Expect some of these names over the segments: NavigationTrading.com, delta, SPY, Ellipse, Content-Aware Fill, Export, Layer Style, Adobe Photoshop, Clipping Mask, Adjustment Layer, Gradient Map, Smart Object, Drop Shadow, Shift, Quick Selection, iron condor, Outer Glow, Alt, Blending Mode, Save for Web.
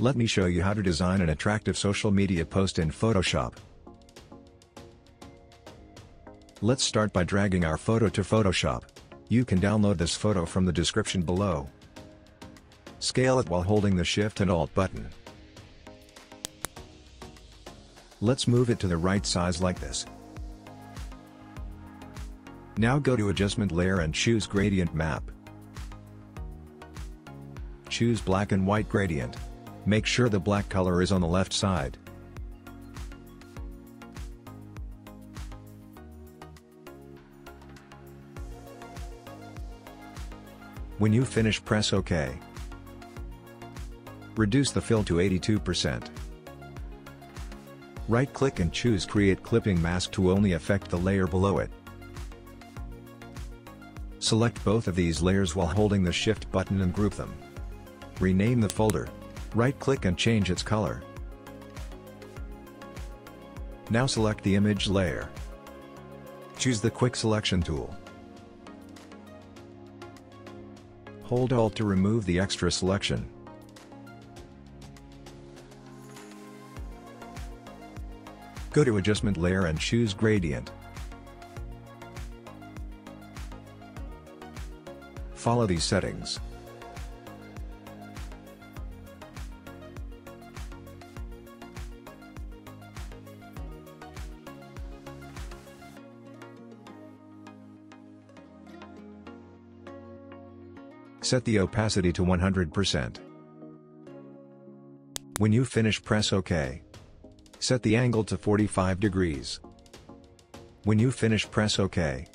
Let me show you how to design an attractive social media post in Photoshop. Let's start by dragging our photo to Photoshop. You can download this photo from the description below. Scale it while holding the Shift and Alt button. Let's move it to the right size like this. Now go to Adjustment Layer and choose Gradient Map. Choose black and white gradient. Make sure the black color is on the left side. When you finish, press OK. Reduce the fill to 82%. Right-click and choose Create Clipping Mask to only affect the layer below it. Select both of these layers while holding the Shift button and group them. Rename the folder. Right-click and change its color. Now select the image layer. Choose the Quick Selection tool. Hold Alt to remove the extra selection. Go to Adjustment Layer and choose Gradient. Follow these settings. Set the opacity to 100%. When you finish, press OK. Set the angle to 45 degrees. When you finish, press OK.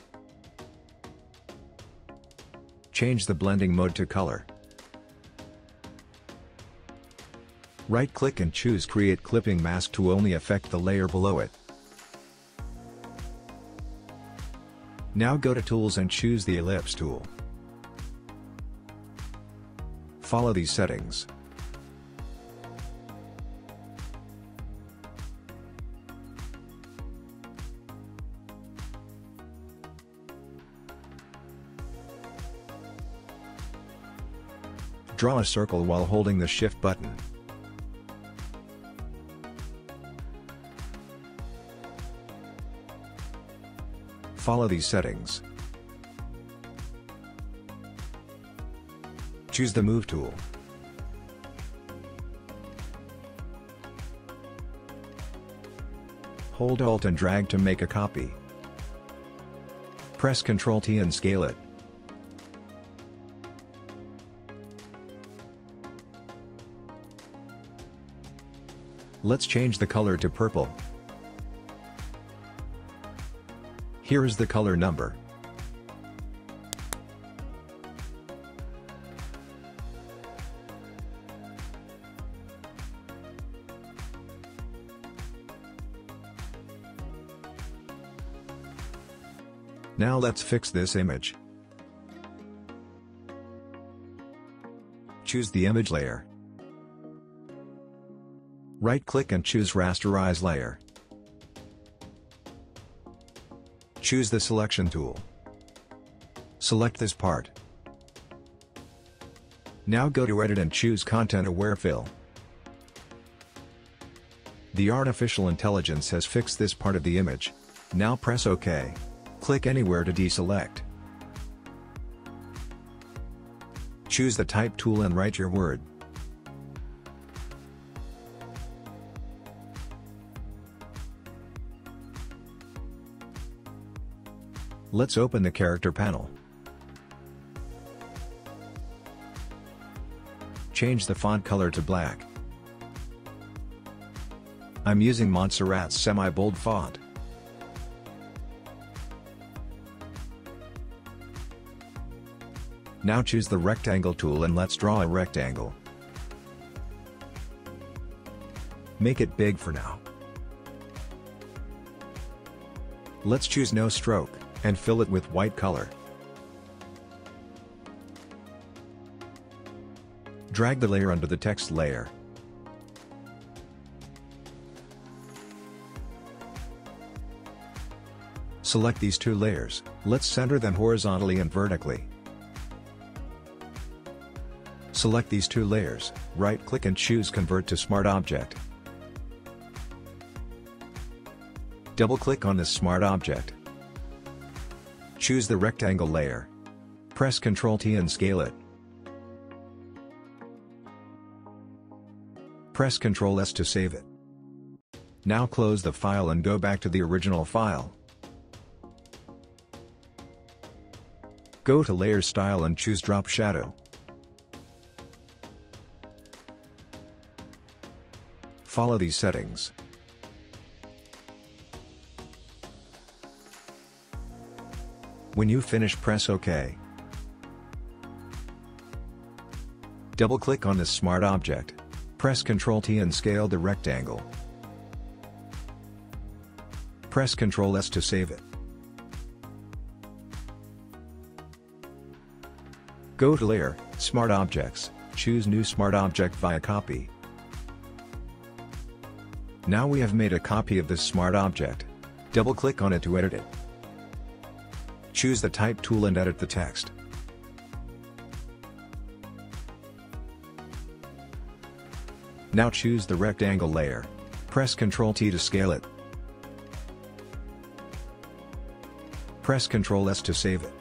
Change the blending mode to color. Right-click and choose Create Clipping Mask to only affect the layer below it. Now go to Tools and choose the Ellipse tool. Follow these settings. Draw a circle while holding the Shift button. Follow these settings. Choose the Move tool. Hold Alt and drag to make a copy. Press Ctrl+T and scale it. Let's change the color to purple. Here is the color number. Now let's fix this image. Choose the image layer. Right-click and choose Rasterize Layer. Choose the Selection tool. Select this part. Now go to Edit and choose Content-Aware Fill. The artificial intelligence has fixed this part of the image. Now press OK. Click anywhere to deselect. Choose the Type tool and write your word. Let's open the character panel. Change the font color to black. I'm using Montserrat's semi-bold font. Now choose the Rectangle tool and let's draw a rectangle. Make it big for now. Let's choose No Stroke, and fill it with white color. Drag the layer under the text layer. Select these two layers, let's center them horizontally and vertically. Select these two layers, right-click and choose Convert to Smart Object. Double-click on this Smart Object. Choose the rectangle layer. Press Ctrl-T and scale it. Press Ctrl-S to save it. Now close the file and go back to the original file. Go to Layer Style and choose Drop Shadow. Follow these settings. When you finish, press OK. Double-click on this Smart Object. Press Ctrl-T and scale the rectangle. Press Ctrl-S to save it. Go to Layer, Smart Objects, choose New Smart Object via Copy. Now we have made a copy of this Smart Object. Double-click on it to edit it. Choose the Type tool and edit the text. Now choose the rectangle layer. Press Ctrl-T to scale it. Press Ctrl-S to save it.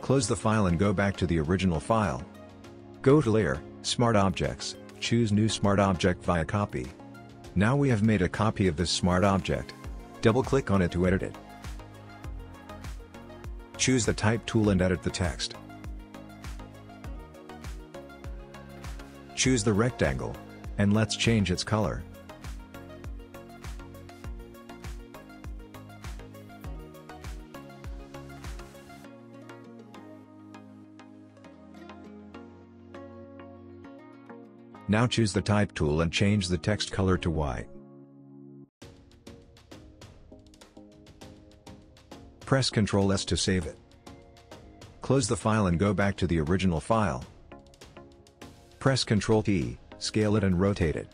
Close the file and go back to the original file. Go to Layer, Smart Objects, choose New Smart Object via Copy. Now we have made a copy of this Smart Object. Double-click on it to edit it. Choose the Type tool and edit the text. Choose the rectangle, and let's change its color. Now choose the Type tool and change the text color to white. Press Ctrl-S to save it. Close the file and go back to the original file. Press Ctrl-T, scale it and rotate it.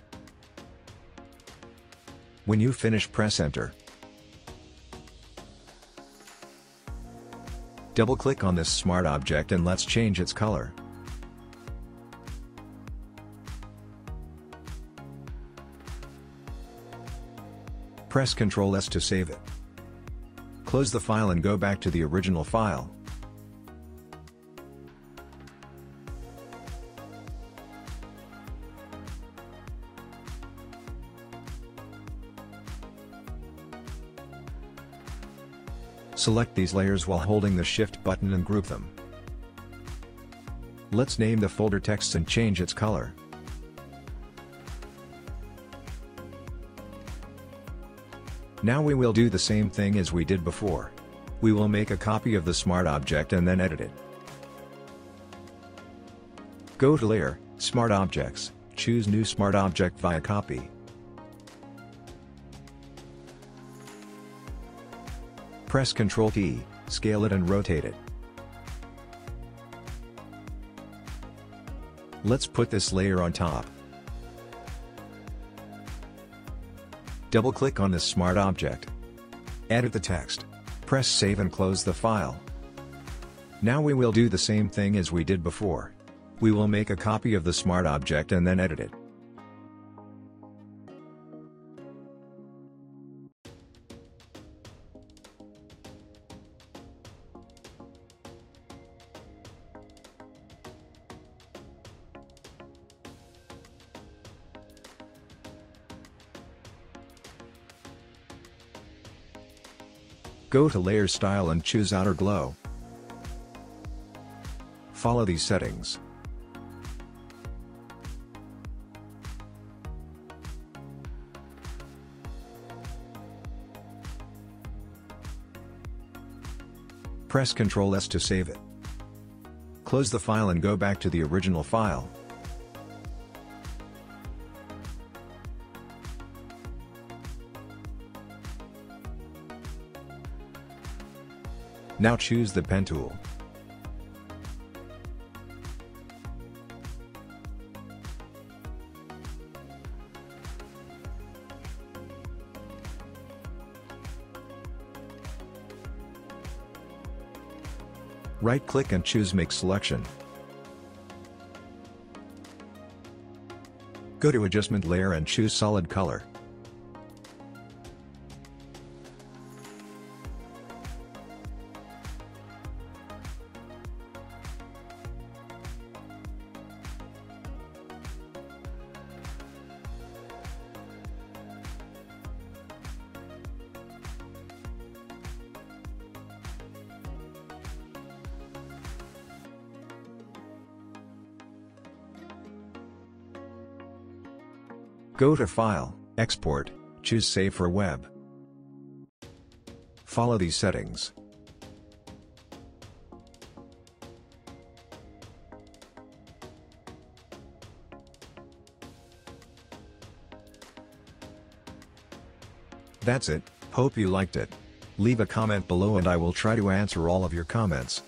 When you finish, press Enter. Double-click on this Smart Object and let's change its color. Press Ctrl-S to save it. Close the file and go back to the original file. Select these layers while holding the Shift button and group them. Let's name the folder text and change its color. Now we will do the same thing as we did before. We will make a copy of the Smart Object and then edit it. Go to Layer, Smart Objects, choose New Smart Object via Copy. Press Ctrl-T, scale it and rotate it. Let's put this layer on top. Double-click on this Smart Object. Edit the text. Press Save and close the file. Now we will do the same thing as we did before. We will make a copy of the Smart Object and then edit it. Go to Layer Style and choose Outer Glow. Follow these settings. Press Ctrl-S to save it. Close the file and go back to the original file. Now choose the Pen tool. Right-click and choose Make Selection. Go to Adjustment Layer and choose Solid Color. Go to File, Export, choose Save for Web. Follow these settings. That's it, hope you liked it. Leave a comment below and I will try to answer all of your comments.